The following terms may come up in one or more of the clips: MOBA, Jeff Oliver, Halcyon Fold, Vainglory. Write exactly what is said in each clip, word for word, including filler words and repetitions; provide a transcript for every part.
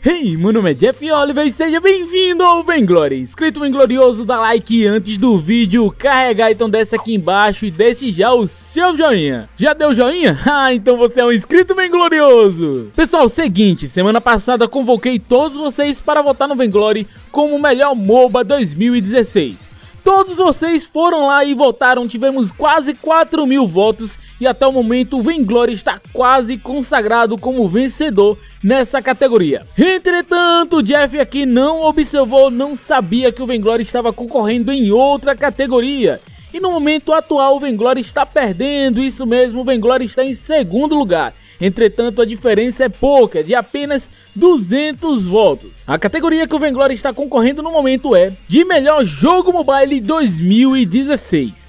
Hey, meu nome é Jeff Oliver e seja bem-vindo ao Vainglory. Inscrito Vainglorioso, dá like antes do vídeo carregar, então desce aqui embaixo e deixe já o seu joinha. Já deu joinha? Ah, então você é um inscrito Vainglorioso. Pessoal, seguinte, semana passada convoquei todos vocês para votar no Vainglory como o melhor MOBA dois mil e dezesseis. Todos vocês foram lá e votaram, tivemos quase quatro mil votos e até o momento o Vainglory está quase consagrado como vencedor nessa categoria. Entretanto, Jeff aqui não observou, não sabia que o Vainglory estava concorrendo em outra categoria. E no momento atual o Vainglory está perdendo, isso mesmo, o Vainglory está em segundo lugar. Entretanto, a diferença é pouca, de apenas duzentos votos. A categoria que o Vainglory está concorrendo no momento é de melhor jogo mobile dois mil e dezesseis.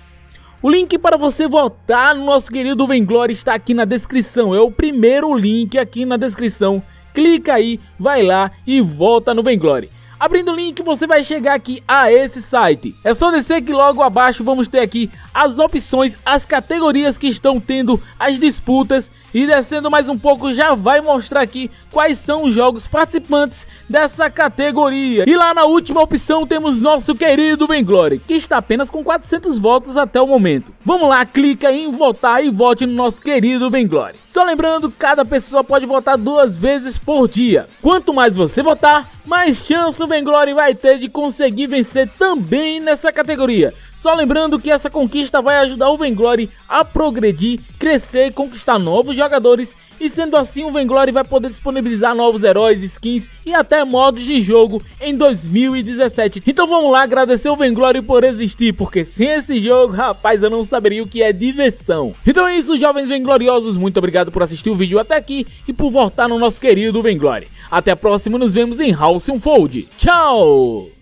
O link para você votar no nosso querido Vainglory está aqui na descrição, é o primeiro link aqui na descrição, clica aí, vai lá e vota no Vainglory. Abrindo o link você vai chegar aqui a esse site, é só descer que logo abaixo vamos ter aqui as opções, as categorias que estão tendo as disputas e descendo mais um pouco já vai mostrar aqui quais são os jogos participantes dessa categoria. E lá na última opção temos nosso querido Vainglory, que está apenas com quatrocentos votos até o momento. Vamos lá, clica em votar e vote no nosso querido Vainglory. Só lembrando, cada pessoa pode votar duas vezes por dia. Quanto mais você votar, mais chance o Vainglory vai ter de conseguir vencer também nessa categoria. Só lembrando que essa conquista vai ajudar o Vainglory a progredir, crescer, conquistar novos jogadores e sendo assim o Vainglory vai poder disponibilizar novos heróis, skins e até modos de jogo em dois mil e dezessete. Então vamos lá agradecer o Vainglory por existir, porque sem esse jogo, rapaz, eu não saberia o que é diversão. Então é isso, jovens Vaingloriosos, muito obrigado por assistir o vídeo até aqui e por votar no nosso querido Vainglory. Até a próxima, nos vemos em Halcyon Fold. Tchau!